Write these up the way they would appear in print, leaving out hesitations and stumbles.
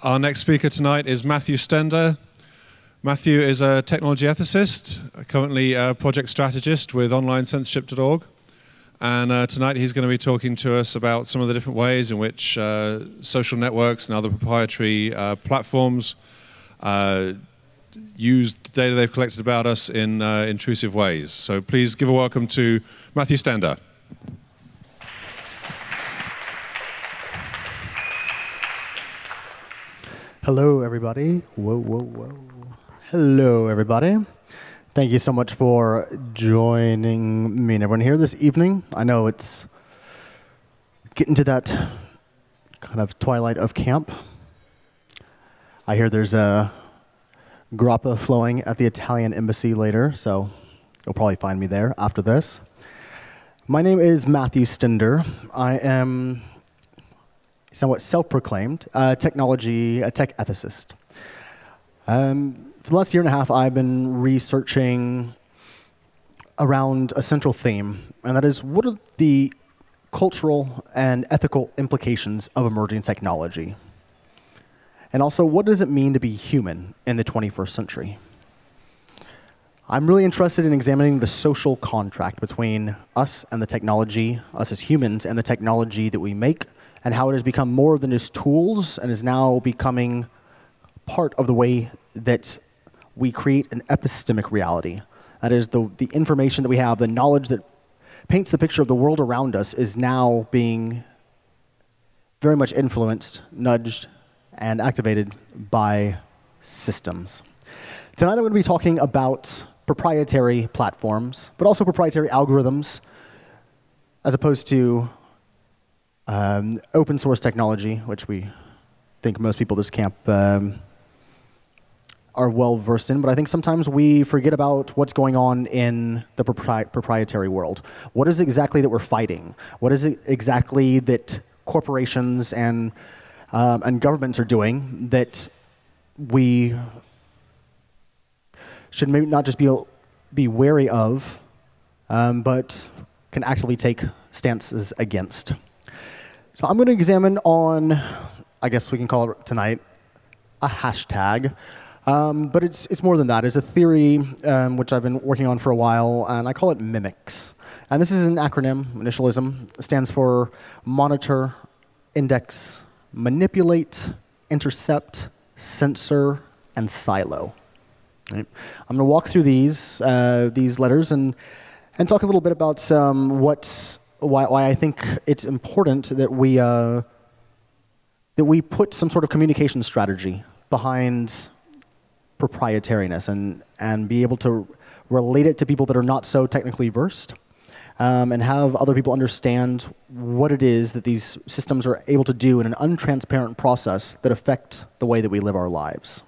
Our next speaker tonight is Matthew Stender. Matthew is a technology ethicist, currently a project strategist with OnlineCensorship.org. And tonight he's going to be talking to us about some of the different ways in which social networks and other proprietary platforms use the data they've collected about us in intrusive ways. So please give a welcome to Matthew Stender. Hello, everybody. Whoa, whoa, whoa. Hello, everybody. Thank you so much for joining me and everyone here this evening. I know it's getting to that kind of twilight of camp. I hear there's a grappa flowing at the Italian embassy later, so you'll probably find me there after this. My name is Matthew Stender. I am somewhat self-proclaimed tech ethicist. For the last year and a half, I've been researching around a central theme, and that is, what are the cultural and ethical implications of emerging technology? And also, what does it mean to be human in the 21st century? I'm really interested in examining the social contract between us and the technology, us as humans, and the technology that we make, and how it has become more than just tools and is now becoming part of the way that we create an epistemic reality. That is, the information that we have, the knowledge that paints the picture of the world around us is now being very much influenced, nudged, and activated by systems. Tonight I'm going to be talking about proprietary platforms, but also proprietary algorithms, as opposed to open source technology, which we think most people in this camp are well versed in, but I think sometimes we forget about what's going on in the proprietary world. What is it exactly that we're fighting? What is it exactly that corporations and governments are doing that we should maybe not just be wary of, but can actually take stances against? So I'm going to examine on, I guess we can call it tonight, a hashtag. But it's more than that. It's a theory which I've been working on for a while, and I call it MIMICS. And this is an acronym, initialism. It stands for monitor, index, manipulate, intercept, censor, and silo. Right? I'm going to walk through these letters and talk a little bit about why I think it's important that we put some sort of communication strategy behind proprietariness and be able to relate it to people that are not so technically versed, and have other people understand what it is that these systems are able to do in an untransparent process that affect the way that we live our lives.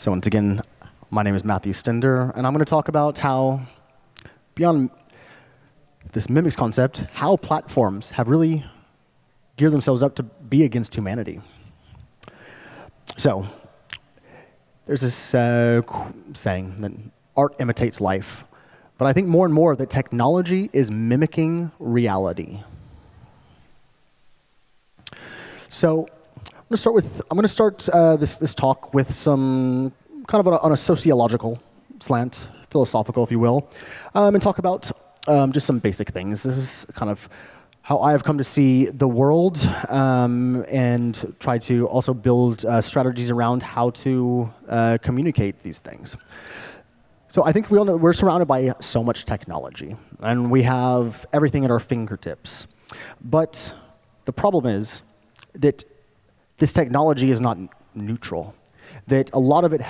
So once again, my name is Matthew Stender, and I'm going to talk about how, beyond this MIMICS concept, how platforms have really geared themselves up to be against humanity. So there's this saying that art imitates life, but I think more and more that technology is mimicking reality. So I'm going to start this talk with some kind of on a sociological slant, philosophical, if you will, and talk about just some basic things. This is kind of how I have come to see the world, and try to also build strategies around how to communicate these things. So I think we all know we're surrounded by so much technology, and we have everything at our fingertips. But the problem is that this technology is not neutral, that a lot of it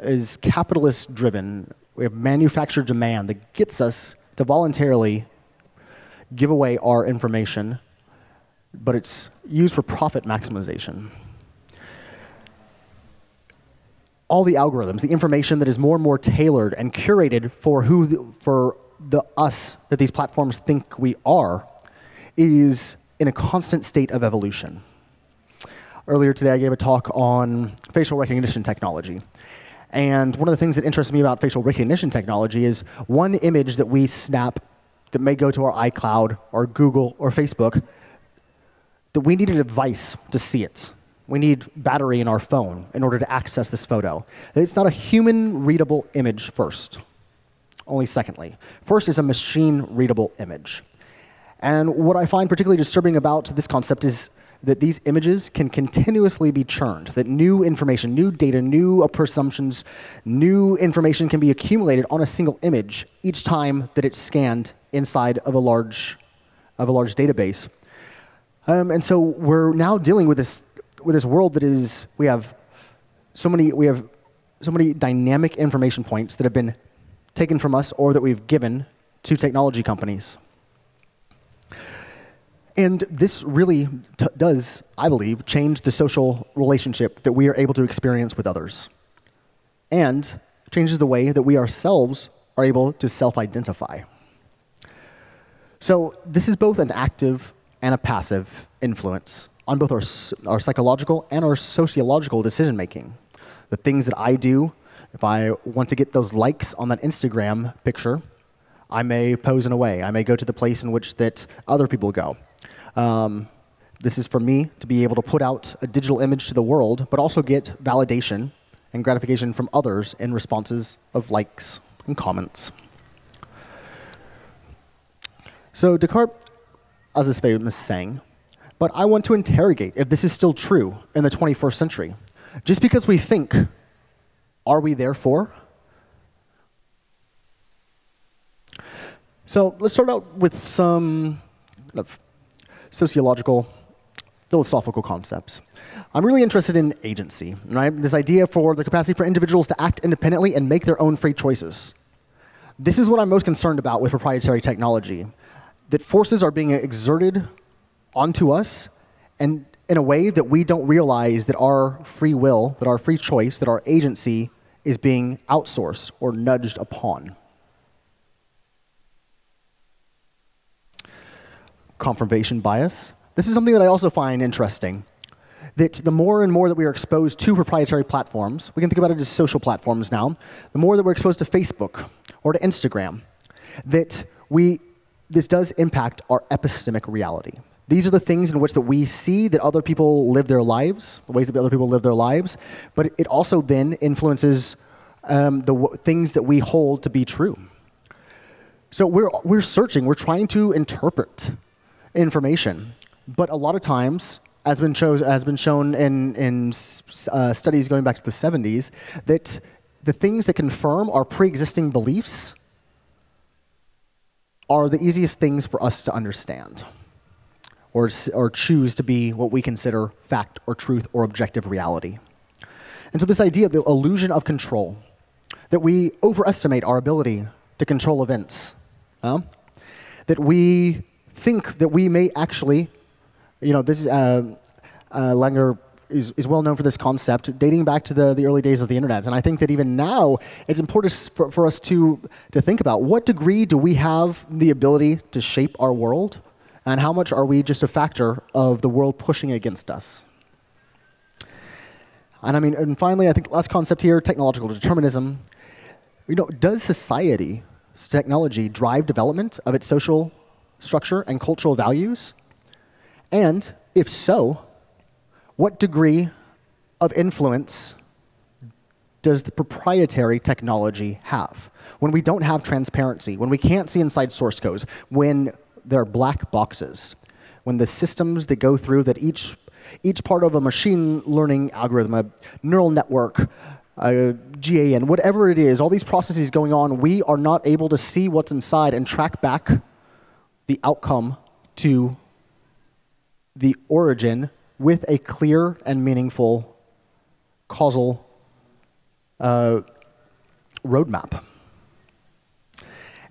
is capitalist-driven. We have manufactured demand that gets us to voluntarily give away our information, but it's used for profit maximization. All the algorithms, the information that is more and more tailored and curated for the us that these platforms think we are, is in a constant state of evolution. Earlier today, I gave a talk on facial recognition technology. And one of the things that interests me about facial recognition technology is one image that we snap that may go to our iCloud or Google or Facebook, that we need a device to see it. We need battery in our phone in order to access this photo. It's not a human-readable image first, only secondly. First is a machine-readable image. And what I find particularly disturbing about this concept is that these images can continuously be churned, that new information, new data, new presumptions, new information can be accumulated on a single image each time that it's scanned inside of a large database. And so we're now dealing with this world that is, we have so many dynamic information points that have been taken from us or that we've given to technology companies. And this really does, I believe, change the social relationship that we are able to experience with others, and changes the way that we ourselves are able to self-identify. So this is both an active and a passive influence on both our psychological and our sociological decision-making. The things that I do, if I want to get those likes on that Instagram picture, I may pose in a way. I may go to the place in which that other people go. This is for me to be able to put out a digital image to the world, but also get validation and gratification from others in responses of likes and comments. So Descartes has this famous saying, but I want to interrogate if this is still true in the 21st century. Just because we think, are we therefore? So let's start out with some kind of sociological, philosophical concepts. I'm really interested in agency, right? This idea for the capacity for individuals to act independently and make their own free choices. This is what I'm most concerned about with proprietary technology, that forces are being exerted onto us, and in a way that we don't realize that our free will, that our free choice, that our agency is being outsourced or nudged upon. Confirmation bias. This is something that I also find interesting, that the more and more that we are exposed to proprietary platforms, we can think about it as social platforms now, the more that we're exposed to Facebook or to Instagram, that this does impact our epistemic reality. These are the things in which that we see that other people live their lives, the ways that other people live their lives, but it also then influences the things that we hold to be true. So we're searching, we're trying to interpret information, but a lot of times, as has been shown in studies going back to the 70s, that the things that confirm our pre-existing beliefs are the easiest things for us to understand, or choose to be what we consider fact or truth or objective reality. And so this idea of the illusion of control, that we overestimate our ability to control events, that we think that we may actually, Langer is well known for this concept, dating back to the early days of the internet. And I think that even now, it's important for us to think about what degree do we have the ability to shape our world, and how much are we just a factor of the world pushing against us? And I mean, and finally, I think the last concept here, technological determinism. Does technology drive development of its social structure and cultural values? And if so, what degree of influence does the proprietary technology have? When we don't have transparency, when we can't see inside source codes, when there are black boxes, when the systems that go through that each part of a machine learning algorithm, a neural network, GAN, whatever it is, all these processes going on, we are not able to see what's inside and track back the outcome to the origin with a clear and meaningful causal roadmap.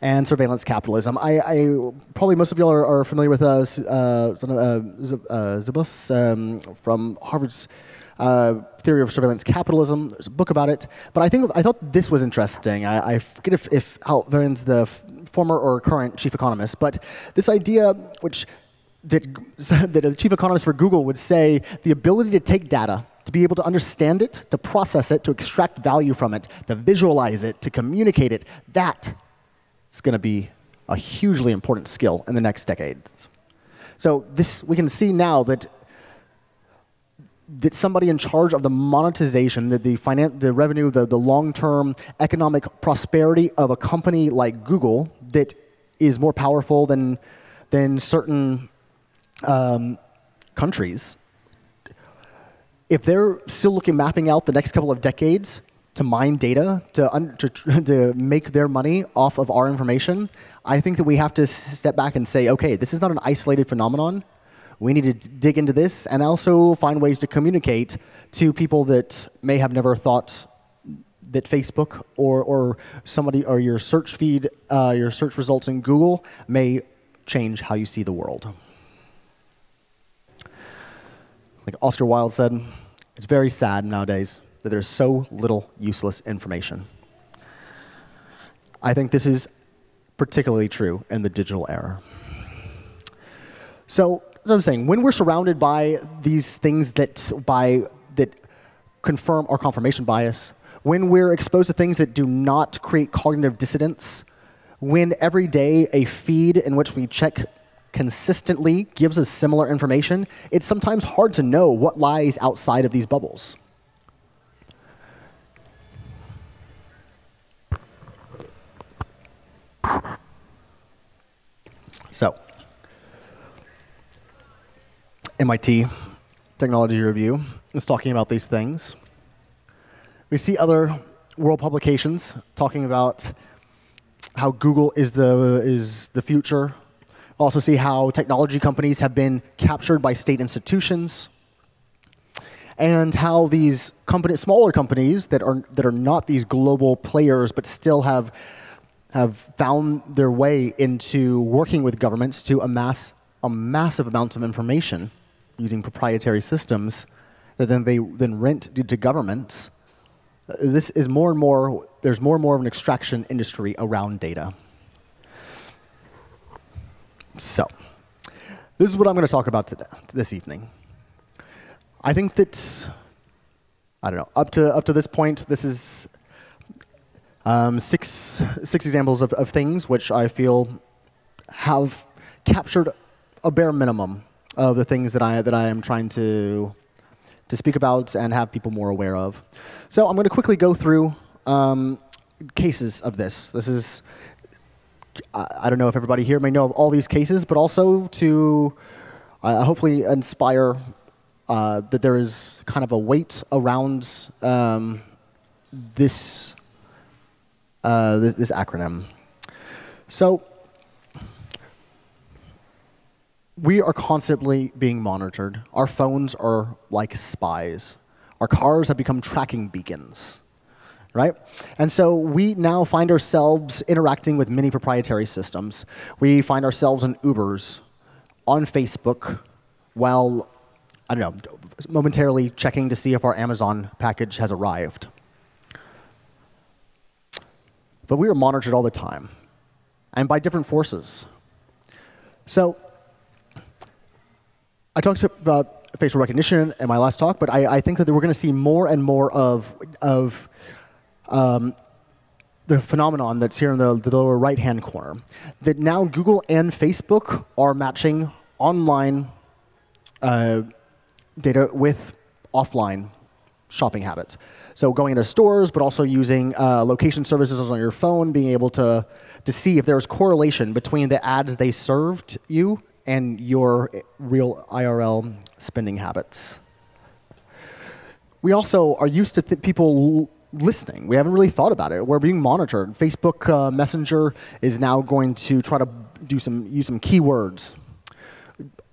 And surveillance capitalism. I probably most of y'all are familiar with Zuboff's from Harvard's theory of surveillance capitalism. There's a book about it, but I thought this was interesting. I forget if Alvin's the former or current chief economist, but this idea, which that a chief economist for Google would say, the ability to take data, to be able to understand it, to process it, to extract value from it, to visualize it, to communicate it, that is going to be a hugely important skill in the next decades. So this, we can see now that somebody in charge of the monetization, the revenue, the long-term economic prosperity of a company like Google that is more powerful than certain countries, if they're still mapping out the next couple of decades to mine data, to make their money off of our information, I think that we have to step back and say, OK, this is not an isolated phenomenon. We need to dig into this and also find ways to communicate to people that may have never thought that Facebook or somebody or your search feed, your search results in Google may change how you see the world. Like Oscar Wilde said, it's very sad nowadays that there's so little useless information. I think this is particularly true in the digital era. So, as I'm saying, when we're surrounded by these things that confirm our confirmation bias, when we're exposed to things that do not create cognitive dissonance, when every day a feed in which we check consistently gives us similar information, it's sometimes hard to know what lies outside of these bubbles. So, MIT Technology Review is talking about these things. We see other world publications talking about how Google is the future. Also see how technology companies have been captured by state institutions, and how these companies, smaller companies that are not these global players but still have found their way into working with governments to amass a massive amount of information using proprietary systems that then they rent to governments. This is more and more, there's more and more of an extraction industry around data. So, this is what I'm going to talk about today, this evening. I think that, I don't know, up to this point, this is six examples of things which I feel have captured a bare minimum of the things that I am trying to speak about and have people more aware of. So I'm going to quickly go through cases of this. This is, I don't know if everybody here may know of all these cases, but also to hopefully inspire that there is kind of a weight around this acronym. So we are constantly being monitored. Our phones are like spies. Our cars have become tracking beacons, right? And so we now find ourselves interacting with many proprietary systems. We find ourselves in Ubers, on Facebook, while, I don't know, momentarily checking to see if our Amazon package has arrived. But we are monitored all the time, and by different forces. So I talked about facial recognition in my last talk, but I think that we're going to see more and more of the phenomenon that's here in the lower right-hand corner, that now Google and Facebook are matching online data with offline shopping habits. So going into stores, but also using location services on your phone, being able to see if there's correlation between the ads they served you and your real IRL spending habits. We also are used to people listening. We haven't really thought about it. We're being monitored. Facebook Messenger is now going to try to use some keywords.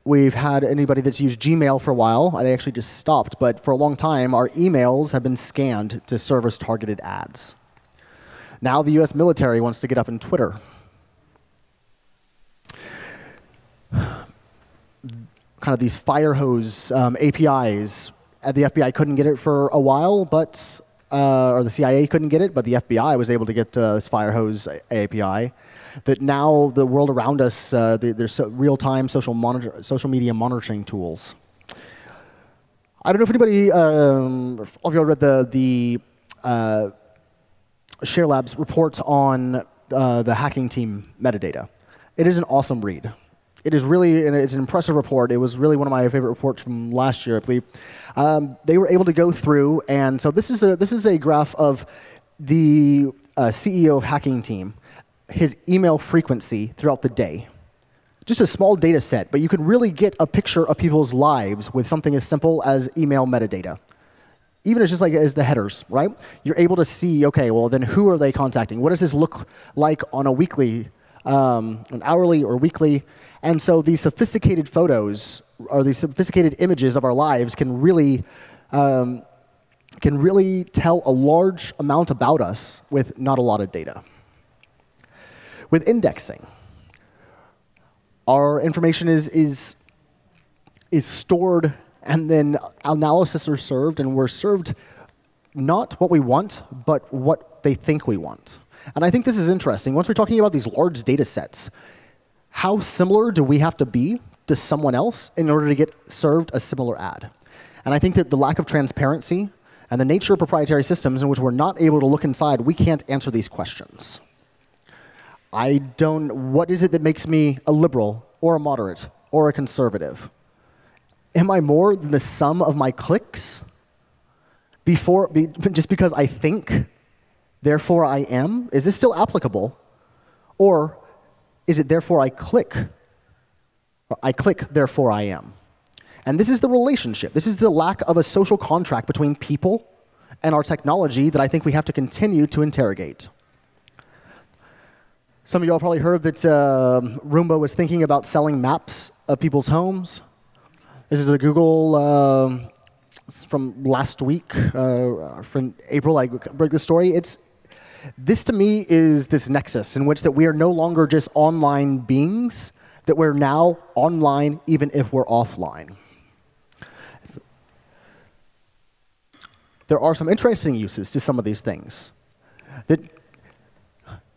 We've had anybody that's used Gmail for a while. They actually just stopped, but for a long time, our emails have been scanned to serve as targeted ads. Now the US military wants to get up in Twitter. Kind of these fire hose APIs. The FBI couldn't get it for a while, but or the CIA couldn't get it, but the FBI was able to get this fire hose API. That now the world around us, there's real-time social media monitoring tools. I don't know if anybody of y'all read the ShareLab's report on the hacking team metadata. It is an awesome read. It is really, and it's an impressive report. It was really one of my favorite reports from last year, I believe. They were able to go through, and so this is a graph of the CEO of Hacking Team, his email frequency throughout the day. Just a small data set, but you can really get a picture of people's lives with something as simple as email metadata. Even as just like as the headers, right? You're able to see, okay, well then who are they contacting? What does this look like on a weekly, an hourly or weekly? And so these sophisticated photos or these sophisticated images of our lives can really tell a large amount about us with not a lot of data. With indexing, our information is stored, and then analysis are served, and we're served not what we want, but what they think we want. And I think this is interesting. Once we're talking about these large data sets, how similar do we have to be to someone else in order to get served a similar ad? And I think that the lack of transparency and the nature of proprietary systems in which we're not able to look inside, we can't answer these questions. What is it that makes me a liberal or a moderate or a conservative? Am I more than the sum of my clicks? Just because I think, therefore I am? Is this still applicable? Or is it therefore I click? Or I click, therefore I am. And this is the relationship. This is the lack of a social contract between people and our technology that I think we have to continue to interrogate. Some of y'all probably heard that Roomba was thinking about selling maps of people's homes. This is a Google from last week, from April. I broke the story. This to me is this nexus in which that we are no longer just online beings, that we're now online even if we're offline. There are some interesting uses to some of these things.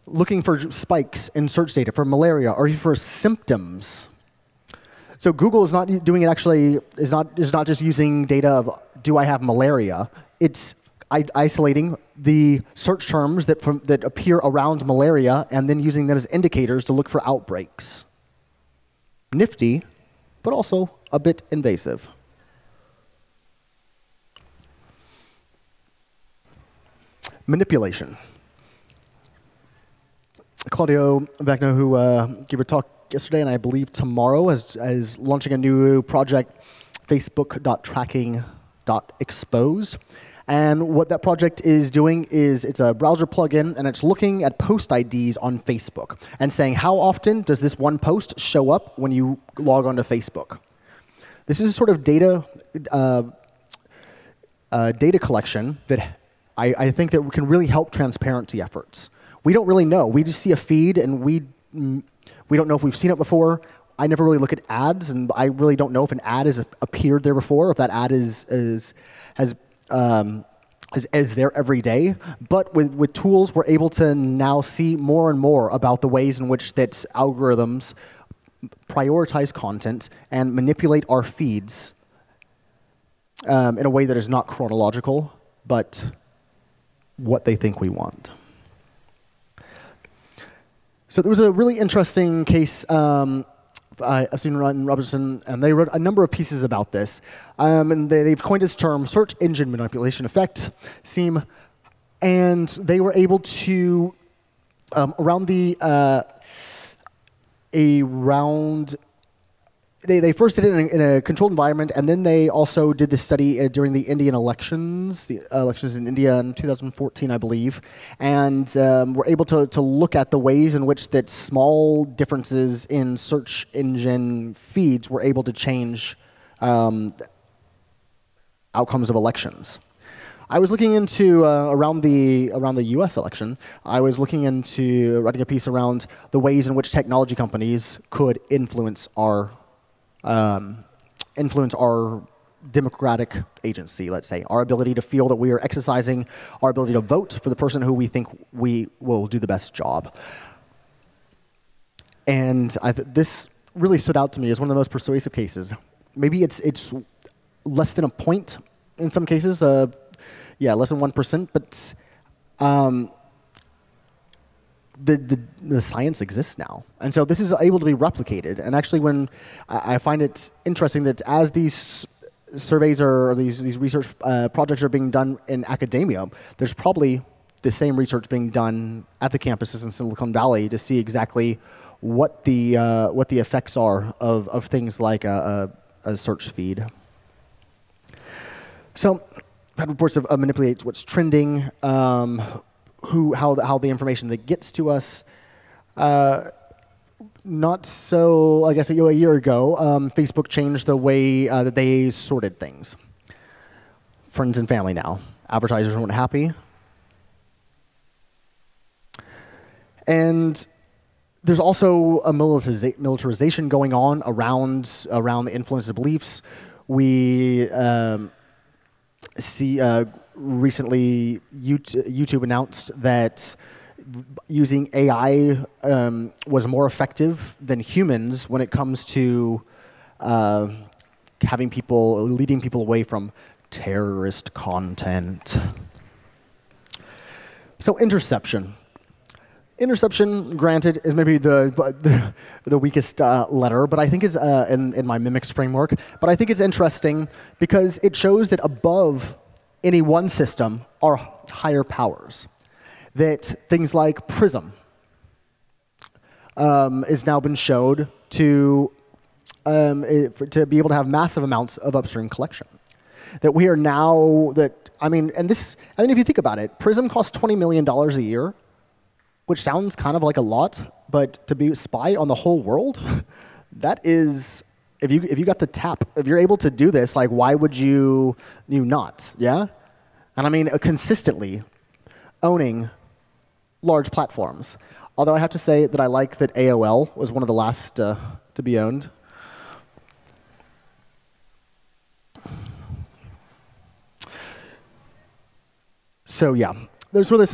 Looking for spikes in search data for malaria or even for symptoms. So Google is not doing it actually, is not just using data of do I have malaria, it's isolating the search terms that appear around malaria and then using them as indicators to look for outbreaks. Nifty, but also a bit invasive. Manipulation. Claudio Vecna, who gave a talk yesterday and I believe tomorrow, is launching a new project, Facebook.tracking.exposed. And what that project is doing is it's a browser plugin, and it's looking at post IDs on Facebook and saying, how often does this one post show up when you log onto Facebook? This is a sort of data collection that I think that can really help transparency efforts. We don't really know. We just see a feed, and we don't know if we've seen it before. I never really look at ads, and I really don't know if an ad has appeared there before, if that ad is there every day. But with tools, we're able to now see more and more about the ways in which that algorithms prioritize content and manipulate our feeds in a way that is not chronological, but what they think we want. So there was a really interesting case I've seen Ron Robertson, and they wrote a number of pieces about this. And they've coined this term, Search Engine Manipulation Effect, SEAM. And they were able to, they first did it in a controlled environment, and then they also did this study during the Indian elections, in India in 2014, I believe, and were able to look at the ways in which that small differences in search engine feeds were able to change outcomes of elections. I was looking into, around the US election, I was looking into writing a piece around the ways in which technology companies could influence our democratic agency, let's say, our ability to feel that we are exercising our ability to vote for the person who we think we will do the best job. And this really stood out to me as one of the most persuasive cases. Maybe it's less than a point in some cases, less than 1%, but the science exists now. And so this is able to be replicated. And actually, when I find it interesting that as these surveys are, or these research projects are being done in academia, there's probably the same research being done at the campuses in Silicon Valley to see exactly what the effects are of things like a search feed. So Fed Reports manipulates what's trending, how the information that gets to us. Not so, I guess, a year ago, Facebook changed the way that they sorted things. Friends and family now. Advertisers weren't happy. And there's also a militarization going on around the influence of beliefs. We see recently YouTube announced that using AI was more effective than humans when it comes to having people, leading people away from terrorist content. So interception. Interception, granted, is maybe the weakest letter, but I think is in my MIMICS framework. But I think it's interesting because it shows that above any one system are higher powers. That things like PRISM is now been showed to be able to have massive amounts of upstream collection. That we are now that I mean, if you think about it, PRISM costs $20 million a year, which sounds kind of like a lot, but to be a spy on the whole world, that is, if you got the tap, if you're able to do this, like why would you not? Yeah, and I mean consistently owning large platforms. Although I have to say that I like that AOL was one of the last to be owned. So yeah, there's really this.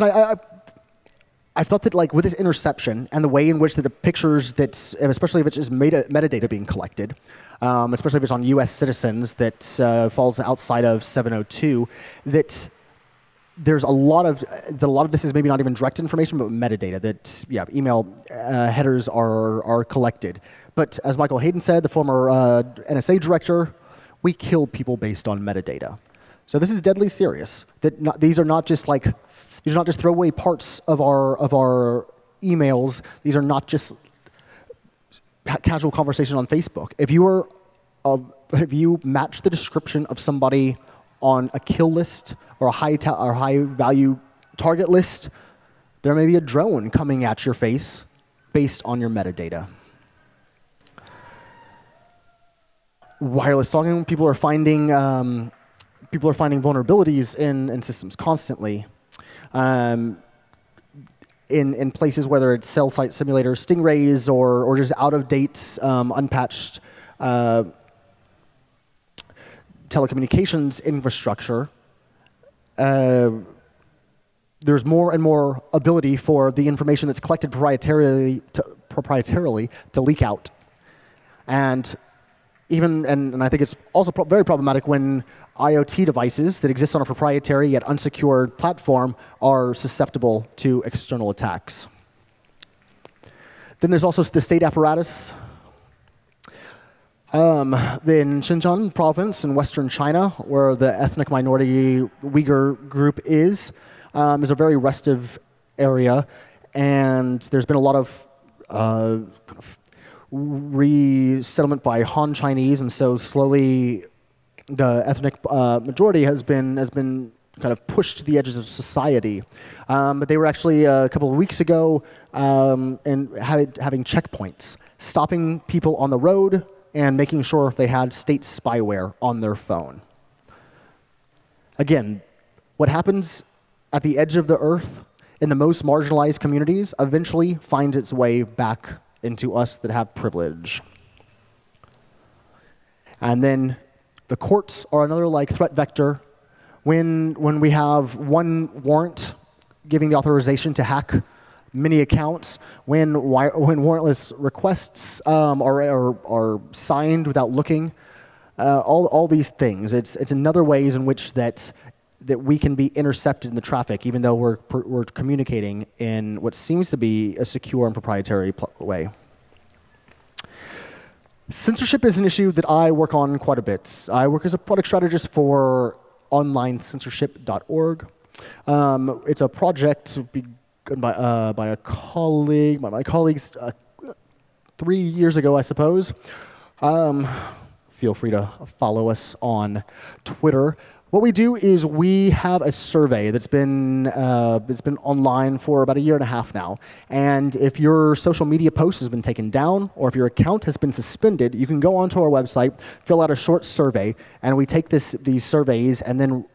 I thought that like with this interception and the way in which the pictures that's, especially if it's just metadata being collected, especially if it's on US citizens that falls outside of 702, that there's a lot of this is maybe not even direct information, but metadata that, yeah, email headers are collected. But as Michael Hayden said, the former NSA director, we kill people based on metadata. So this is deadly serious. That these are not just throwaway parts of our emails. These are not just casual conversation on Facebook. If you match the description of somebody on a kill list or a high value target list, there may be a drone coming at your face based on your metadata. Wireless stalking. People are finding vulnerabilities in systems constantly. In places, whether it's cell site simulators, stingrays, or just out-of-date, unpatched telecommunications infrastructure, there's more and more ability for the information that's collected proprietarily to leak out. And even, and I think it's also very problematic when IoT devices that exist on a proprietary yet unsecured platform are susceptible to external attacks. Then there's also the state apparatus. Then Xinjiang province in western China, where the ethnic minority Uyghur group is a very restive area, and there's been a lot of resettlement by Han Chinese, and so slowly the ethnic majority has been kind of pushed to the edges of society. But they were actually a couple of weeks ago having checkpoints, stopping people on the road and making sure if they had state spyware on their phone. Again, what happens at the edge of the earth in the most marginalized communities eventually finds its way back into us that have privilege. And then the courts are another like threat vector. When we have one warrant giving the authorization to hack many accounts, when warrantless requests are signed without looking, all these things, it's another ways in which that that we can be intercepted in the traffic, even though we're communicating in what seems to be a secure and proprietary way. Censorship is an issue that I work on quite a bit. I work as a product strategist for OnlineCensorship.org. It's a project by a colleague, by my colleagues 3 years ago, I suppose. Feel free to follow us on Twitter. What we do is we have a survey that's been online for about 1.5 years now. And if your social media post has been taken down or if your account has been suspended, you can go onto our website, fill out a short survey, and we take these surveys and then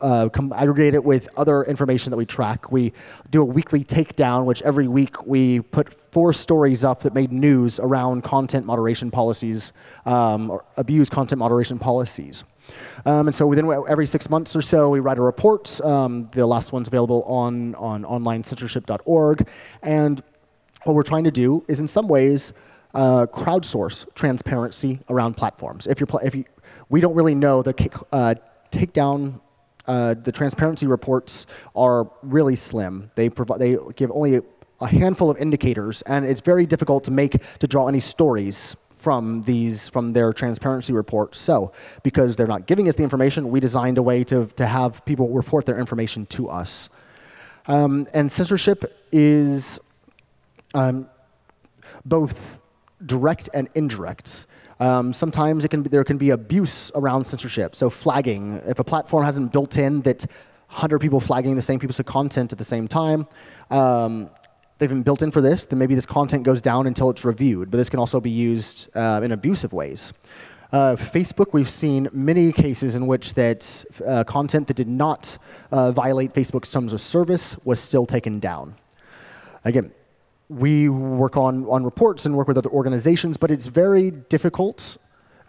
aggregate it with other information that we track. We do a weekly takedown, which every week we put 4 stories up that made news around content moderation policies or abuse content moderation policies. And so within every 6 months or so, we write a report. The last one's available on onlinecensorship.org. And what we're trying to do is, in some ways, crowdsource transparency around platforms. We don't really know the takedown. The transparency reports are really slim. They give only a handful of indicators, and it's very difficult to draw any stories from their transparency reports. So, because they're not giving us the information, we designed a way to have people report their information to us. And censorship is both direct and indirect. Sometimes there can be abuse around censorship. So flagging, if a platform hasn't built in that 100 people flagging the same piece of content at the same time, they've been built in for this, then maybe this content goes down until it's reviewed. But this can also be used in abusive ways. Facebook, we've seen many cases in which that content that did not violate Facebook's terms of service was still taken down. Again, we work on reports and work with other organizations, but it's very difficult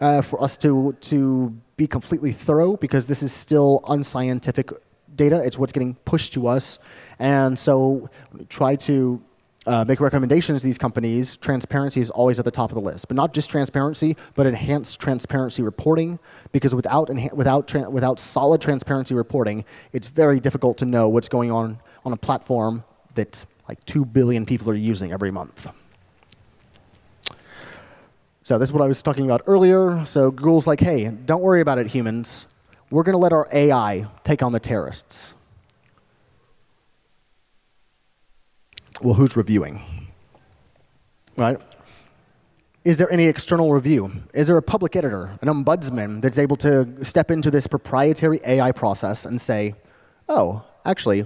for us to be completely thorough because this is still unscientific data. It's what's getting pushed to us. And so we try to make recommendations to these companies. Transparency is always at the top of the list, but not just transparency, but enhanced transparency reporting, because without solid transparency reporting, it's very difficult to know what's going on a platform that like 2 billion people are using every month. So this is what I was talking about earlier. So Google's like, hey, don't worry about it, humans. We're going to let our AI take on the terrorists. Well, who's reviewing? Right? Is there any external review? Is there a public editor, an ombudsman, that's able to step into this proprietary AI process and say, oh, actually,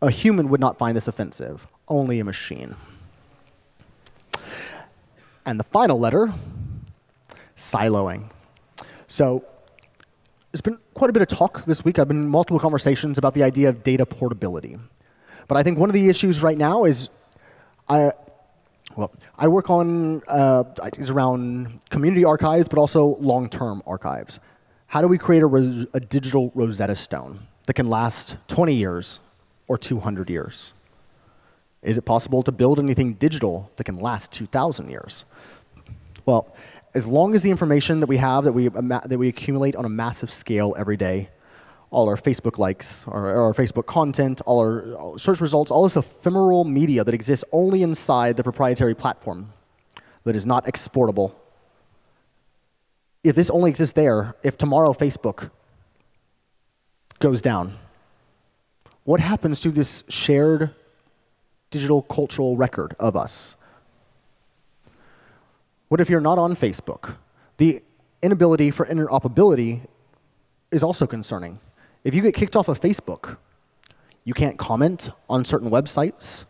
a human would not find this offensive, only a machine? And the final letter, siloing. So there's been quite a bit of talk this week. I've been in multiple conversations about the idea of data portability. But I think one of the issues right now is, I work on ideas around community archives, but also long-term archives. How do we create a digital Rosetta Stone that can last 20 years or 200 years? Is it possible to build anything digital that can last 2,000 years? Well, as long as the information that we have, that we accumulate on a massive scale every day, all our Facebook likes, our Facebook content, all our search results, all this ephemeral media that exists only inside the proprietary platform that is not exportable, if this only exists there, if tomorrow Facebook goes down, what happens to this shared digital cultural record of us? What if you're not on Facebook? The inability for interoperability is also concerning. If you get kicked off of Facebook, you can't comment on certain websites.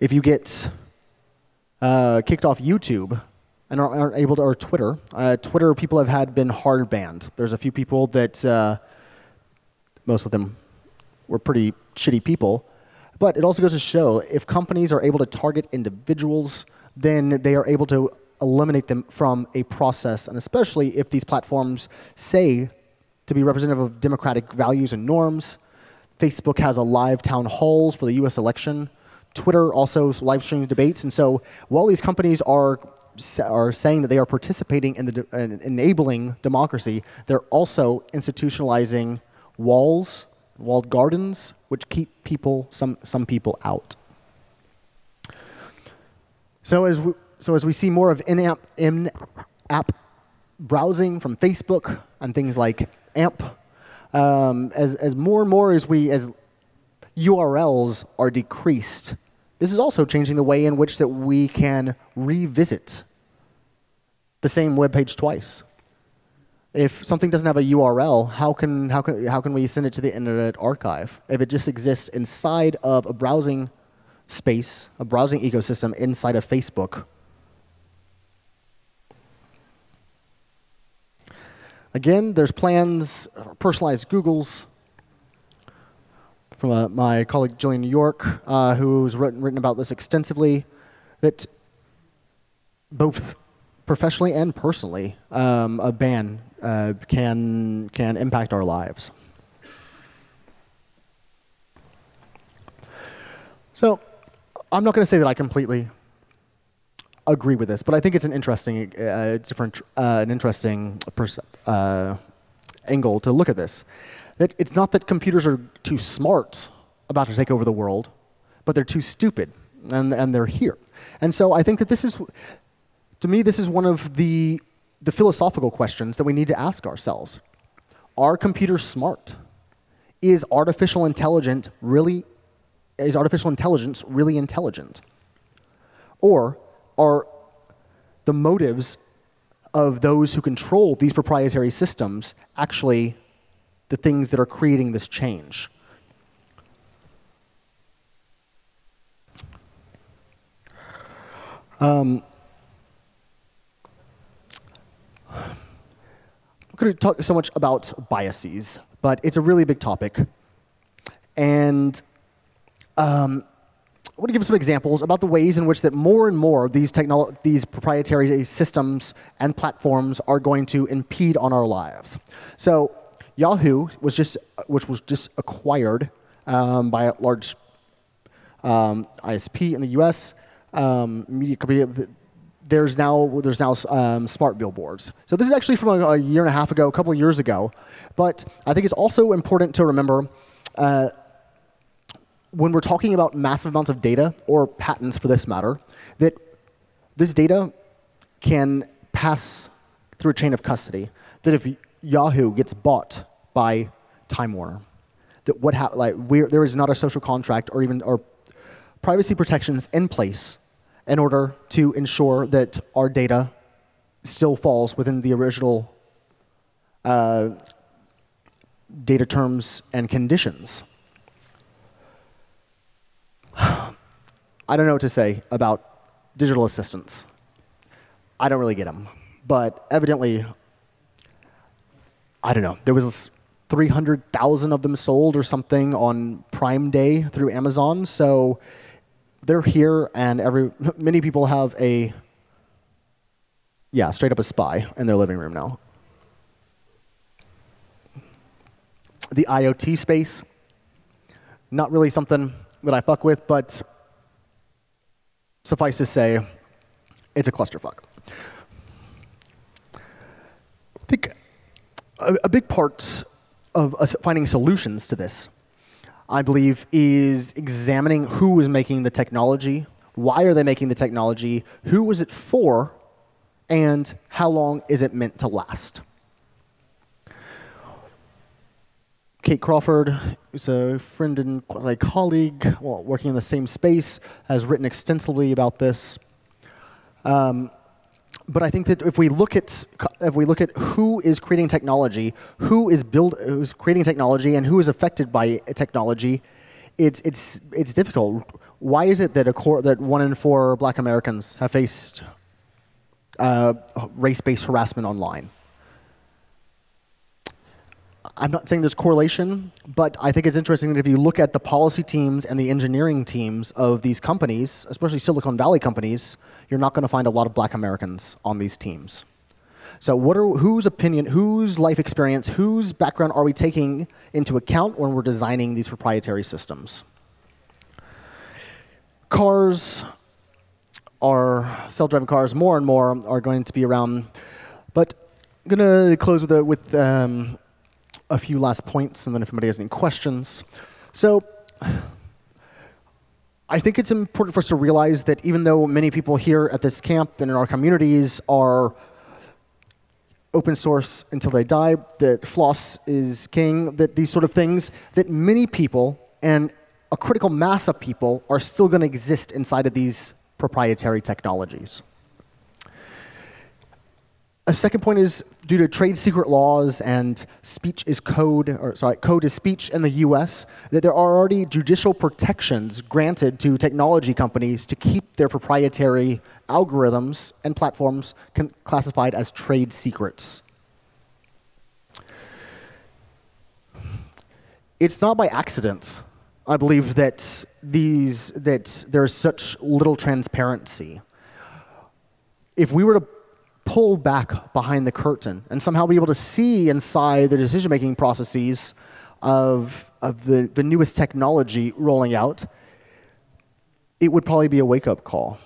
If you get kicked off YouTube, and aren't able to, or Twitter, Twitter people been hard banned. There's a few people that most of them were pretty shitty people. But it also goes to show, if companies are able to target individuals, then they are able to eliminate them from a process. And especially if these platforms say to be representative of democratic values and norms. Facebook has a live town halls for the US election. Twitter also live streams debates. And so while these companies are are saying that they are participating in the enabling democracy, they're also institutionalizing walls, walled gardens, which keep people, some people out. So as we see more of in-app browsing from Facebook and things like AMP, as URLs are decreased, this is also changing the way in which that we can revisit the same web page twice. If something doesn't have a URL, how can we send it to the Internet Archive? If it just exists inside of a browsing space, a browsing ecosystem inside of Facebook. Again, there's plans, personalized Googles, from my colleague Jillian York, who's written about this extensively, that both professionally and personally, a ban can impact our lives. So I'm not going to say that I completely agree with this, but I think it's an interesting, angle to look at this. It's not that computers are too smart about to take over the world, but they're too stupid, and they're here. And so I think that this is, to me, this is one of the philosophical questions that we need to ask ourselves. Are computers smart? Is artificial intelligence really intelligent? Or are the motives of those who control these proprietary systems actually the things that are creating this change? I'm going to talk so much about biases, but it's a really big topic. And I want to give some examples about the ways in which that more and more of these proprietary systems and platforms are going to impede on our lives. So Yahoo was just acquired by a large ISP in the U.S. Media company. There's now smart billboards. So this is actually from a year and a half ago, a couple of years ago. But I think it's also important to remember when we're talking about massive amounts of data, or patents for this matter, that this data can pass through a chain of custody. That if Yahoo gets bought by Time Warner, that there is not a social contract or privacy protections in place in order to ensure that our data still falls within the original data terms and conditions. I don't know what to say about digital assistants. I don't really get them, but evidently, I don't know, there was 300,000 of them sold or something on Prime Day through Amazon. So they're here, and many people have straight up a spy in their living room now. The IoT space, not really something that I fuck with, but suffice to say, it's a clusterfuck. I think a big part of finding solutions to this, I believe, is examining who is making the technology, why are they making the technology, who was it for, and how long is it meant to last. Kate Crawford, who's a friend and colleague, working in the same space, has written extensively about this. But I think that if we look at who is creating technology, who's creating technology, and who is affected by technology, it's difficult. Why is it that that 1 in 4 Black Americans have faced race-based harassment online? I'm not saying there's correlation, but I think it's interesting that if you look at the policy teams and the engineering teams of these companies, especially Silicon Valley companies, you're not going to find a lot of Black Americans on these teams. So whose opinion, whose life experience, whose background are we taking into account when we're designing these proprietary systems? Cars, our self-driving cars more and more are going to be around. But I'm going to close with a few last points, and then if anybody has any questions. So I think it's important for us to realize that even though many people here at this camp and in our communities are open source until they die, that floss is king, that these sort of things, that many people and a critical mass of people are still going to exist inside of these proprietary technologies. A second point is, due to trade secret laws and speech is code, or sorry, code is speech in the US, that there are already judicial protections granted to technology companies to keep their proprietary algorithms and platforms classified as trade secrets. It's not by accident, I believe, that there's such little transparency. If we were to pull back behind the curtain and somehow be able to see inside the decision-making processes of the newest technology rolling out, it would probably be a wake-up call.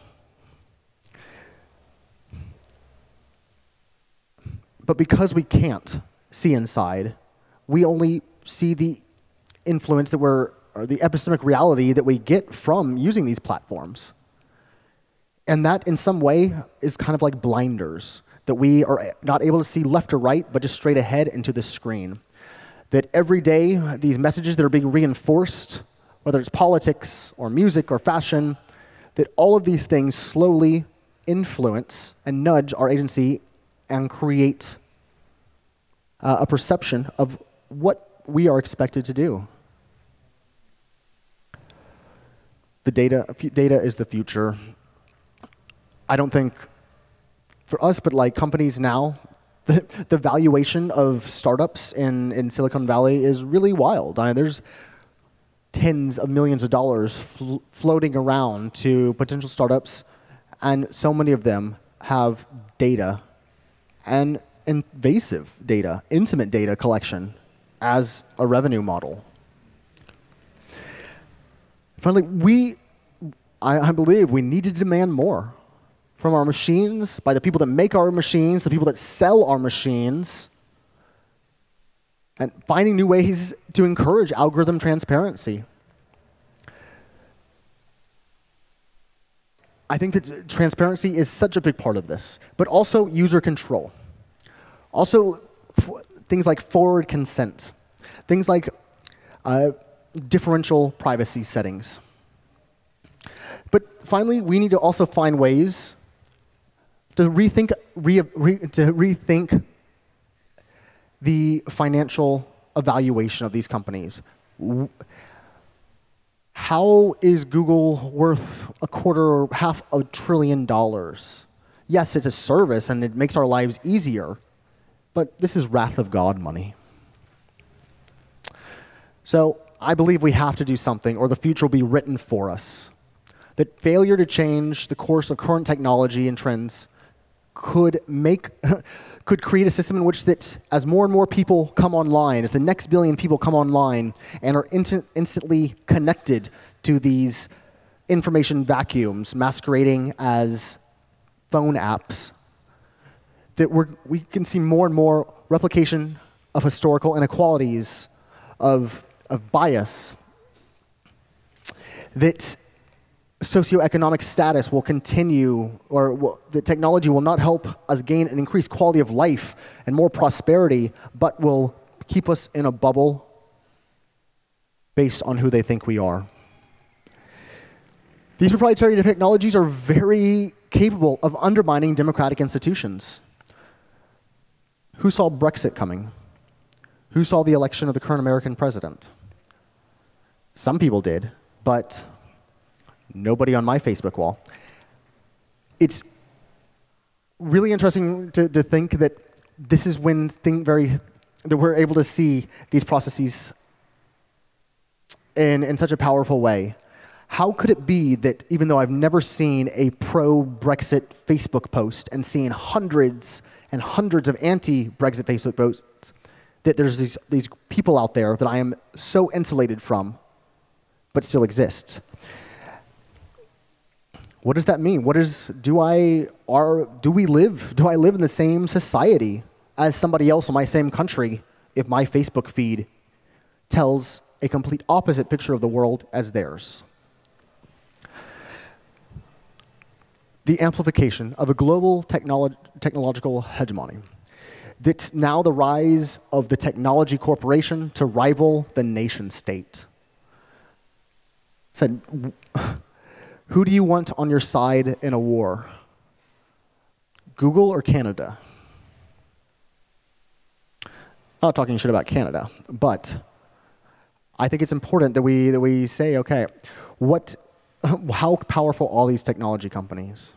But because we can't see inside, we only see the influence that or the epistemic reality that we get from using these platforms. And that, in some way, is kind of like blinders, that we are not able to see left or right, but just straight ahead into the screen. That every day, these messages that are being reinforced, whether it's politics or music or fashion, that all of these things slowly influence and nudge our agency and create a perception of what we are expected to do. The data is the future. I don't think for us, but like companies now, the valuation of startups in Silicon Valley is really wild. I mean, there's tens of millions of dollars floating around to potential startups, and so many of them have data, and invasive data, intimate data collection as a revenue model. Finally, I believe we need to demand more from our machines, by the people that make our machines, the people that sell our machines, and finding new ways to encourage algorithm transparency. I think that transparency is such a big part of this, but also user control. Also, things like forward consent, things like differential privacy settings. But finally, we need to also find ways to rethink the financial evaluation of these companies. How is Google worth a quarter or $500 billion? Yes, it's a service and it makes our lives easier, but this is wrath of God money. So I believe we have to do something, or the future will be written for us. That failure to change the course of current technology and trends could create a system in which that as more and more people come online, as the next billion people come online and are instantly connected to these information vacuums masquerading as phone apps, that we can see more and more replication of historical inequalities, of bias, that socioeconomic status will continue, or the technology will not help us gain an increased quality of life and more prosperity, but will keep us in a bubble based on who they think we are. These proprietary technologies are very capable of undermining democratic institutions. Who saw Brexit coming? Who saw the election of the current American president? Some people did, but nobody on my Facebook wall. It's really interesting to think that this is when that we're able to see these processes in such a powerful way. How could it be that even though I've never seen a pro-Brexit Facebook post and seen hundreds and hundreds of anti-Brexit Facebook posts, that there's these people out there that I am so insulated from, but still exist? What does that mean? What is, do I live in the same society as somebody else in my same country if my Facebook feed tells a complete opposite picture of the world as theirs? The amplification of a global technological hegemony. That now the rise of the technology corporation to rival the nation state. Said, who do you want on your side in a war? Google or Canada? Not talking shit about Canada, but I think it's important that we say, okay, how powerful are these technology companies?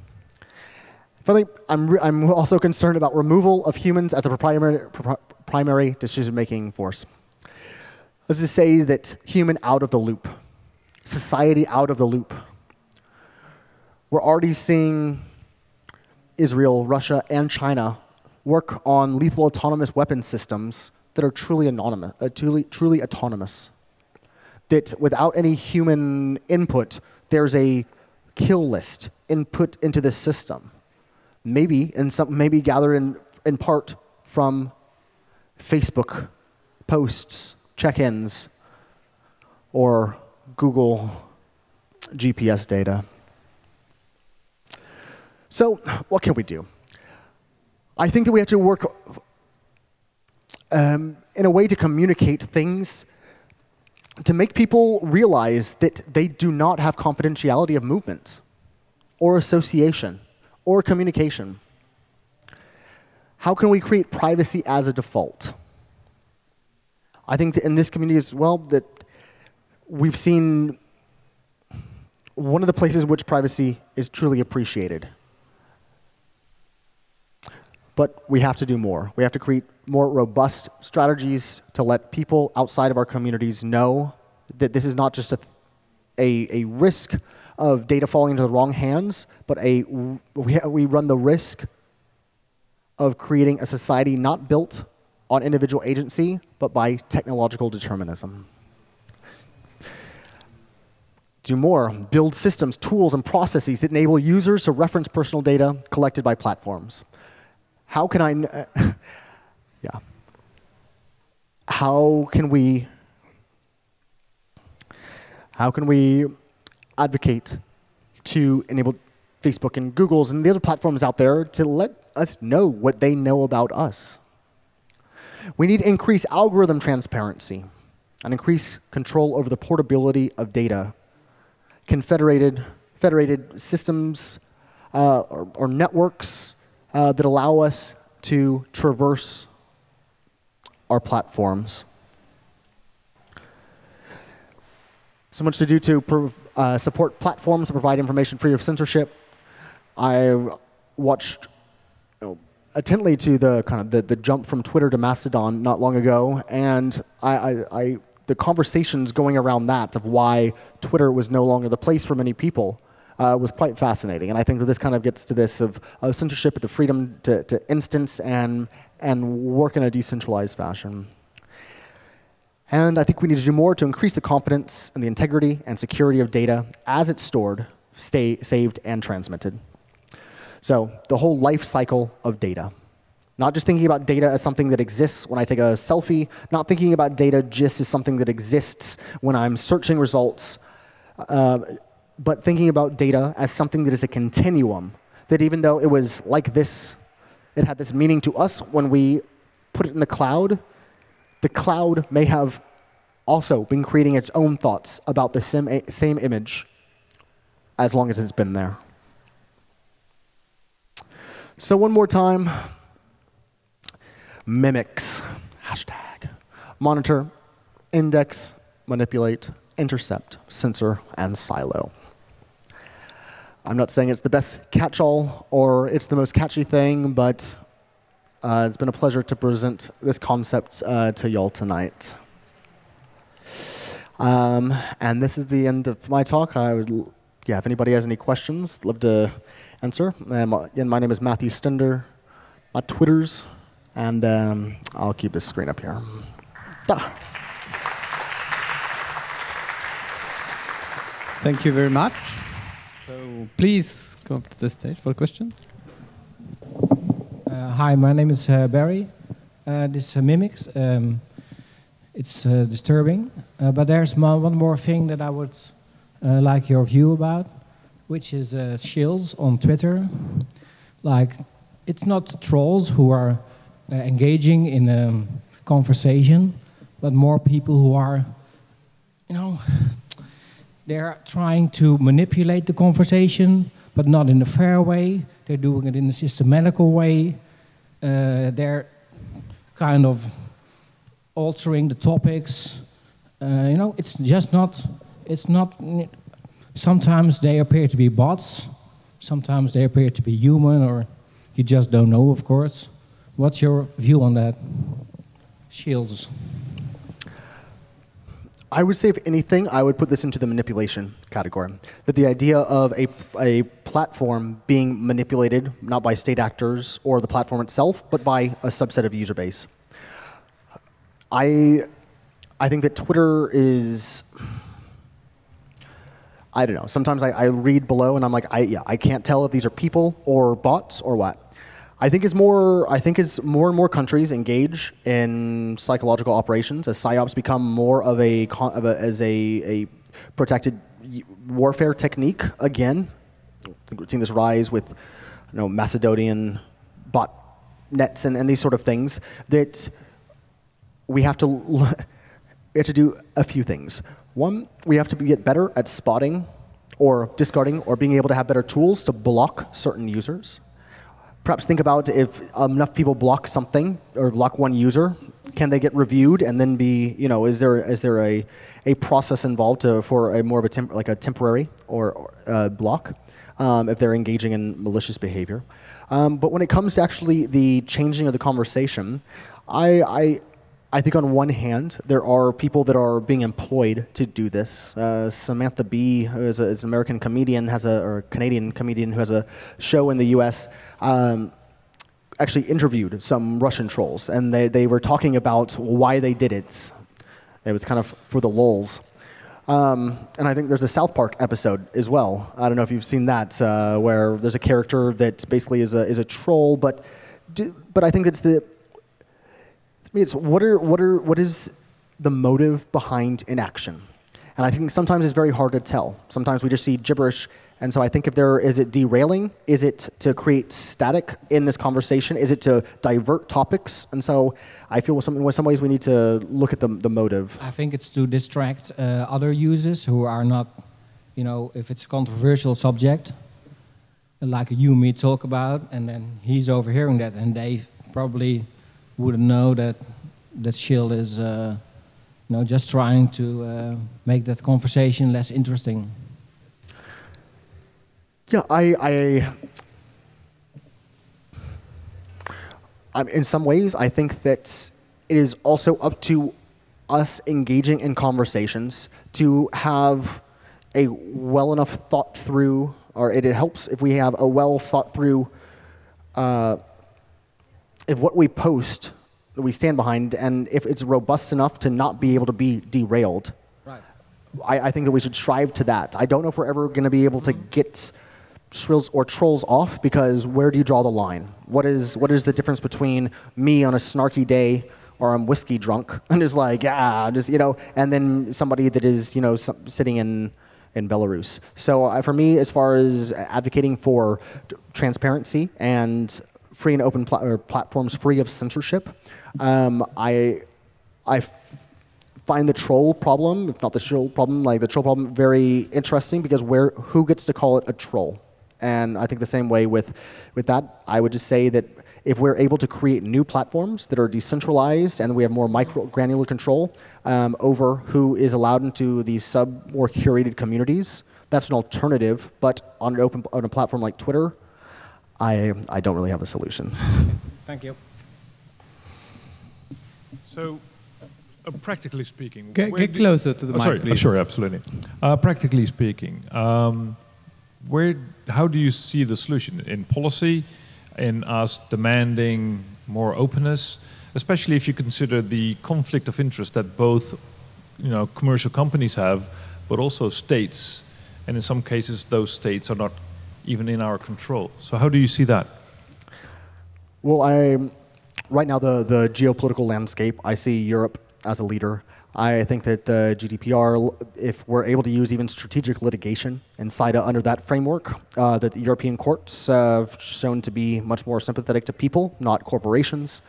Finally, I'm also concerned about removal of humans as the primary decision-making force. Let's just say that human out of the loop, society out of the loop. We're already seeing Israel, Russia, and China work on lethal autonomous weapon systems that are truly autonomous. That without any human input, there's a kill list input into this system. Maybe gathered in part from Facebook posts, check-ins, or Google GPS data. So what can we do? I think that we have to work in a way to communicate things to make people realize that they do not have confidentiality of movement or association or communication. How can we create privacy as a default? I think that in this community as well that we've seen one of the places which privacy is truly appreciated. But we have to do more. We have to create more robust strategies to let people outside of our communities know that this is not just a risk of data falling into the wrong hands, but we run the risk of creating a society not built on individual agency, but by technological determinism. Do more. Build systems, tools, and processes that enable users to reference personal data collected by platforms. How can we advocate to enable Facebook and Google's and the other platforms out there to let us know what they know about us? We need to increase algorithm transparency and increase control over the portability of data. Federated systems or networks that allow us to traverse our platforms. So much to do to support platforms to provide information free of censorship. I watched intently to the kind of the jump from Twitter to Mastodon not long ago, and the conversations going around that of why Twitter was no longer the place for many people. Was quite fascinating, and I think that this kind of gets to this of censorship, the freedom to instance and work in a decentralized fashion. And I think we need to do more to increase the confidence and the integrity and security of data as it's stored, saved, and transmitted. So the whole life cycle of data. Not just thinking about data as something that exists when I take a selfie, not thinking about data just as something that exists when I'm searching results, but thinking about data as something that is a continuum, that even though it was like this, it had this meaning to us when we put it in the cloud may have also been creating its own thoughts about the same image as long as it's been there. So one more time, mimics, hashtag, monitor, index, manipulate, intercept, censor, and silo. I'm not saying it's the best catch-all or it's the most catchy thing, but it's been a pleasure to present this concept to y'all tonight. And this is the end of my talk. If anybody has any questions, I'd love to answer. Again, my name is Matthew Stender. My Twitter's, and I'll keep this screen up here. Thank you very much. So please come up to the stage for questions. Hi, my name is Barry. This MIMICS, it's disturbing. But there's one more thing that I would like your view about, which is shills on Twitter. Like, it's not trolls who are engaging in a conversation, but more people who are, you know, they're trying to manipulate the conversation, but not in a fair way. They're doing it in a systematical way. They're kind of altering the topics. You know, it's just not, it's not, sometimes they appear to be bots, sometimes they appear to be human, or you just don't know, of course. What's your view on that? Shields. I would say, if anything, I would put this into the manipulation category. That the idea of a platform being manipulated, not by state actors or the platform itself, but by a subset of user base. I think that Twitter is, I don't know. Sometimes I read below and I'm like, I can't tell if these are people or bots or what. I think as more and more countries engage in psychological operations, as psyops become more of a protected warfare technique again. I think we've seen this rise with, you know, Macedonian bot nets and these sort of things. That we have to do a few things. One, we have to get better at spotting, or discarding, or being able to have better tools to block certain users. Perhaps think about, if enough people block something or block one user, can they get reviewed and then be, you know, is there a process involved for a more of a temporary or block if they're engaging in malicious behavior? But when it comes to actually the changing of the conversation, I think on one hand there are people that are being employed to do this. Samantha Bee, who is an American comedian, or Canadian comedian, who has a show in the U.S. Actually interviewed some Russian trolls, and they were talking about why they did it. It was kind of for the lulz. And I think there's a South Park episode as well. I don't know if you've seen that, where there's a character that basically is a troll, but I think it's the, I mean, it's what is the motive behind inaction? And I think sometimes it's very hard to tell. Sometimes we just see gibberish. And so I think if there, is it derailing? Is it to create static in this conversation? Is it to divert topics? And so I feel in some ways we need to look at the motive. I think it's to distract other users who are not, you know, if it's a controversial subject, like you and me talk about, and then he's overhearing that, and they probably wouldn't know that shield is, you know, just trying to make that conversation less interesting. Yeah, I'm in some ways, I think that it is also up to us engaging in conversations to have a well enough thought through, or it helps if we have a well thought through, if what we post that we stand behind, and if it's robust enough to not be able to be derailed. Right. I think that we should strive to that. I don't know if we're ever going to be able to get shrills or trolls off, because where do you draw the line? What is the difference between me on a snarky day, or I'm whiskey drunk and just like, yeah, just, you know, and then somebody that is, you know, sitting in Belarus. So for me, as far as advocating for transparency and free and open platforms free of censorship, I find the troll problem, if not the shill problem, like the troll problem, very interesting, because who gets to call it a troll? And I think the same way with that, I would just say that if we're able to create new platforms that are decentralized and we have more micro-granular control over who is allowed into these sub or curated communities, that's an alternative. But on a platform like Twitter, I don't really have a solution. Thank you. So, practically speaking, get closer to the mic, sorry, please. Sure, absolutely. Practically speaking, how do you see the solution in policy, in us demanding more openness, especially if you consider the conflict of interest that both, you know, commercial companies have, but also states And in some cases, those states are not even in our control. So how do you see that? Well, right now, the geopolitical landscape, I see Europe as a leader. I think that the GDPR, if we're able to use even strategic litigation inside under that framework, that the European courts have shown to be much more sympathetic to people, not corporations.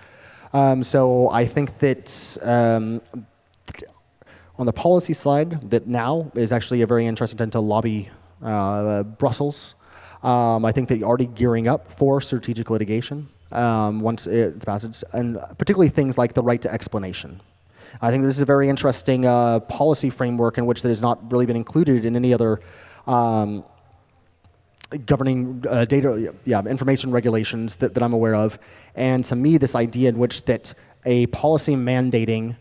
So I think that on the policy side, that now is actually a very interesting time to lobby Brussels. I think that you're already gearing up for strategic litigation once it's passed, and particularly things like the right to explanation. I think this is a very interesting policy framework in which that has not really been included in any other governing information regulations that I'm aware of. And to me, this idea in which that a policy mandating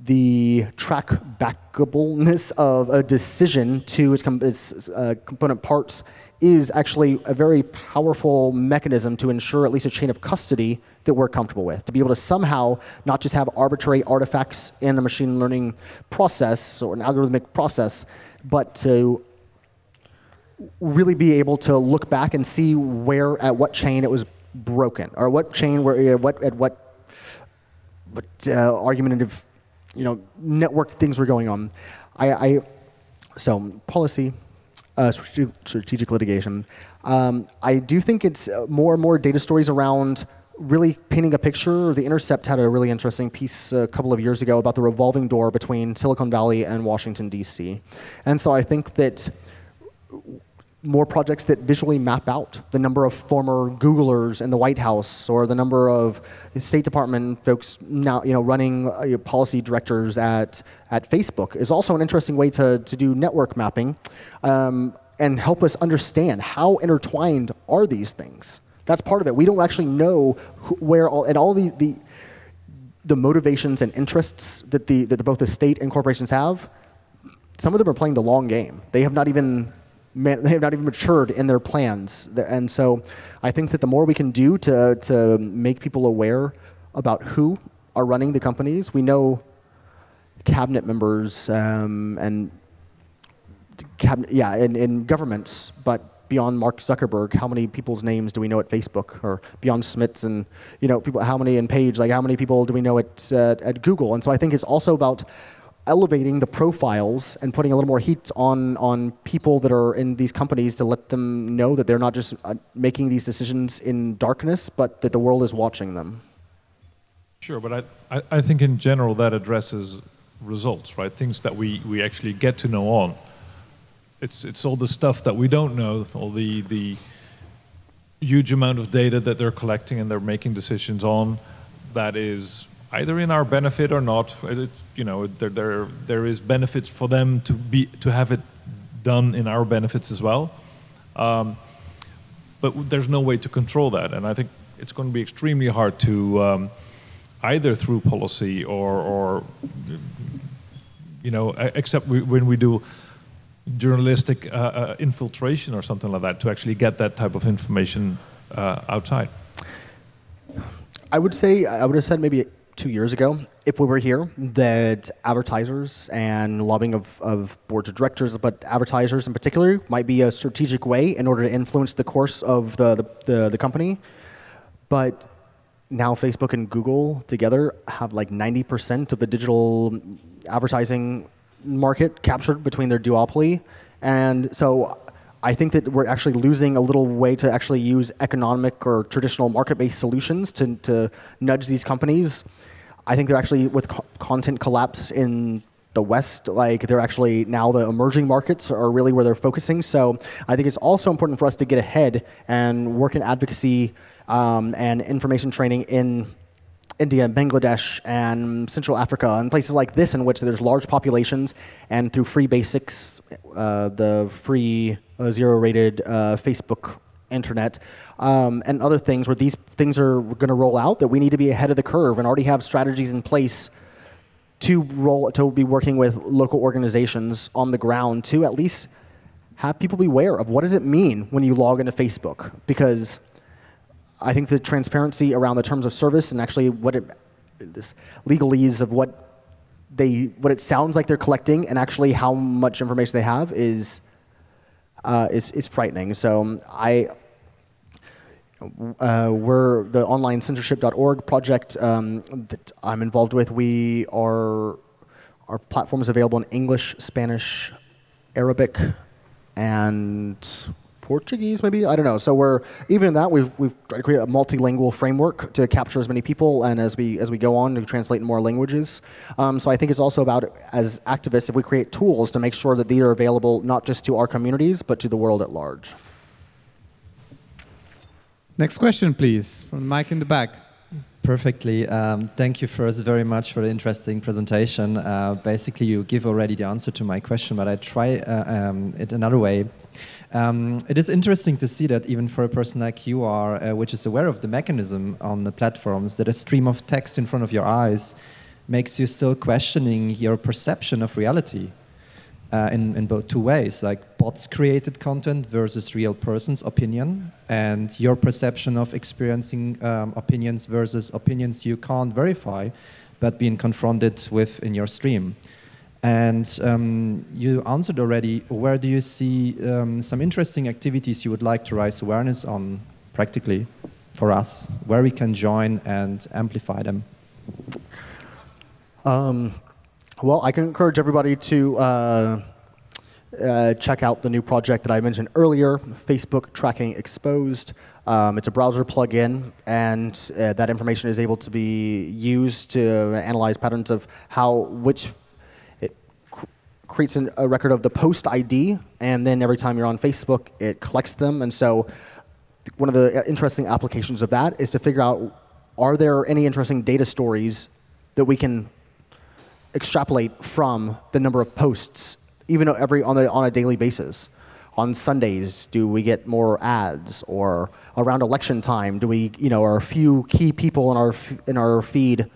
the track backableness of a decision to its component parts is actually a very powerful mechanism to ensure at least a chain of custody that we're comfortable with, to be able to somehow not just have arbitrary artifacts in a machine learning process or an algorithmic process, but to really be able to look back and see where, at what chain it was broken, or what chain, where, what argumentative, network things were going on. So policy, strategic litigation. I do think it's more and more data stories around really painting a picture. The Intercept had a really interesting piece a couple of years ago about the revolving door between Silicon Valley and Washington, D.C. And so I think that more projects that visually map out the number of former Googlers in the White House, or the number of State Department folks now running policy directors at Facebook, is also an interesting way to do network mapping and help us understand how intertwined are these things. That's part of it. We don't actually know where all the motivations and interests that both the state and corporations have. Some of them are playing the long game. They have not even matured in their plans. And so I think that the more we can do to make people aware about who are running the companies. We know cabinet members and governments, but beyond Mark Zuckerberg, how many people's names do we know at Facebook? Or beyond Smits and people, how many in Page? Like, how many people do we know at Google? And so I think it's also about elevating the profiles and putting a little more heat on people that are in these companies to let them know that they're not just making these decisions in darkness, but that the world is watching them. Sure, but I think in general that addresses results, right? Things that we actually get to know on. It's all the stuff that we don't know, all the huge amount of data that they're collecting and they're making decisions on that is either in our benefit or not. There is benefits for them to have it done in our benefits as well. But there's no way to control that, and I think it's going to be extremely hard to either through policy or except when we do journalistic infiltration or something like that, to actually get that type of information outside. I would have said maybe 2 years ago, if we were here, that advertisers and lobbying of boards of directors, but advertisers in particular, might be a strategic way in order to influence the course of the company. But now Facebook and Google together have like 90% of the digital advertising market captured between their duopoly. And so I think that we're actually losing a little way to actually use economic or traditional market-based solutions to nudge these companies. I think they're actually, with content collapse in the West, like they're actually now the emerging markets are really where they're focusing. So I think it's also important for us to get ahead and work in advocacy and information training in India and Bangladesh and Central Africa and places like this, in which there's large populations, and through free basics, the free zero-rated Facebook internet and other things where these things are going to roll out, that we need to be ahead of the curve and already have strategies in place to be working with local organizations on the ground to at least have people beware of what does it mean when you log into Facebook, because I think the transparency around the terms of service and actually this legalese of what it sounds like they're collecting and actually how much information they have is is frightening. So we're the OnlineCensorship.org project that I'm involved with. We are, our platform is available in English, Spanish, Arabic, and Portuguese, maybe? I don't know. So we're, even in that, we've tried to create a multilingual framework to capture as many people, and as we go on, to translate in more languages. So I think it's also about, as activists, if we create tools to make sure that these are available not just to our communities, but to the world at large. Next question, please, from Mike in the back. Perfectly. Thank you first very much for the interesting presentation. Basically, you give already the answer to my question, but I try it another way. It is interesting to see that even for a person like you are, which is aware of the mechanism on the platforms, that a stream of text in front of your eyes makes you still questioning your perception of reality in both two ways, like bots created content versus real person's opinion, and your perception of experiencing opinions versus opinions you can't verify, but being confronted with in your stream. And you answered already, where do you see some interesting activities you would like to raise awareness on practically for us, where we can join and amplify them? Well, I can encourage everybody to check out the new project that I mentioned earlier, Facebook.tracking.exposed. It's a browser plugin, and that information is able to be used to analyze patterns of how, which creates a record of the post ID, and then every time you're on Facebook, it collects them. And so one of the interesting applications of that is to figure out, are there any interesting data stories that we can extrapolate from the number of posts, even every on a daily basis? On Sundays, do we get more ads? Or around election time, do we, you know, are a few key people in our feed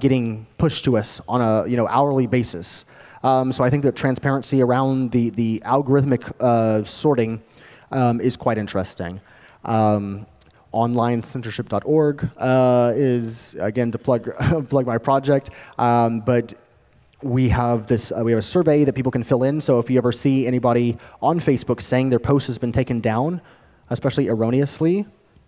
getting pushed to us on a, you know, hourly basis? So I think that transparency around the algorithmic sorting is quite interesting. OnlineCensorship.org is, again, to plug plug my project, but we have this we have a survey that people can fill in. So if you ever see anybody on Facebook saying their post has been taken down, especially erroneously,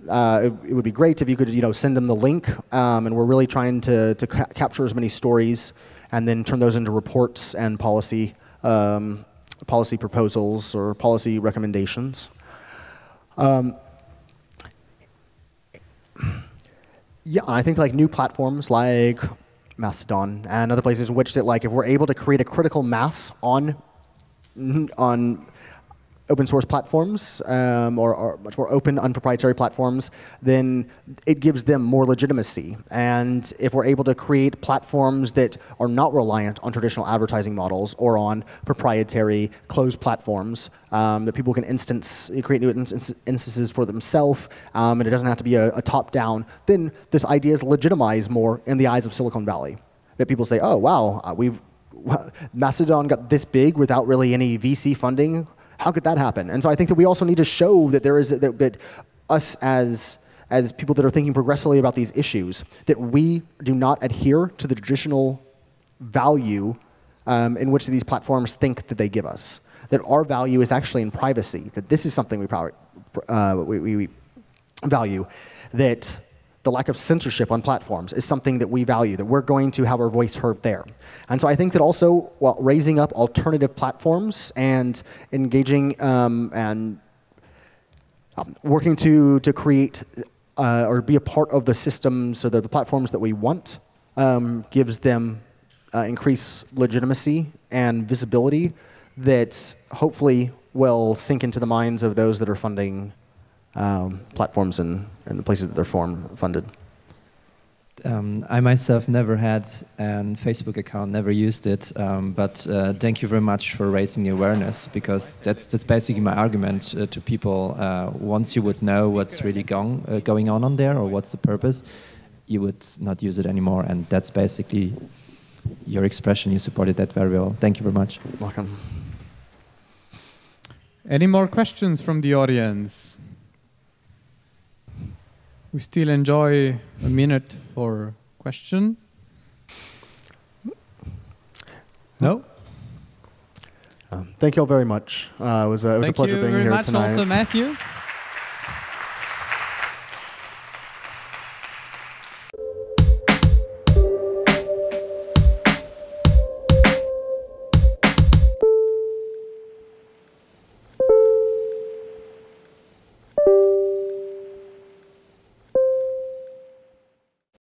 it would be great if you could, you know, send them the link. And we're really trying to capture as many stories, and then turn those into reports and policy, policy proposals or policy recommendations. Yeah, I think like new platforms like Mastodon and other places in which that, like, if we're able to create a critical mass on open source platforms or much more open, unproprietary platforms, then it gives them more legitimacy. And if we're able to create platforms that are not reliant on traditional advertising models or on proprietary closed platforms, that people can create new instances for themselves, and it doesn't have to be a top-down, then this idea is legitimized more in the eyes of Silicon Valley. That people say, oh, wow, Mastodon got this big without really any VC funding. How could that happen? And so I think that we also need to show that there is that us as people that are thinking progressively about these issues, that we do not adhere to the traditional value in which these platforms think that they give us. That our value is actually in privacy. That this is something we value. That the lack of censorship on platforms is something that we value, that we're going to have our voice heard there. And so I think that also, while raising up alternative platforms and engaging and working to create or be a part of the system so that the platforms that we want gives them increased legitimacy and visibility that hopefully will sink into the minds of those that are funding platforms and the places that they're funded. I myself never had a Facebook account, never used it, but thank you very much for raising the awareness, because that's basically my argument to people. Once you would know what's really going on there, or what's the purpose, you would not use it anymore, and that's basically your expression. You supported that very well. Thank you very much. Welcome. Any more questions from the audience? We still enjoy a minute for question. No? Thank you all very much. It was a pleasure being here tonight. Thank you very much also, Matthew.